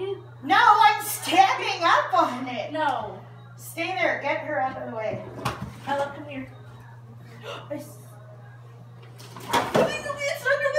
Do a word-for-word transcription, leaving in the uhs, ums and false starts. you? No, I'm standing up on it. No. Stay there. Get her out of the way. Ella, come here. Come here, come here. It's under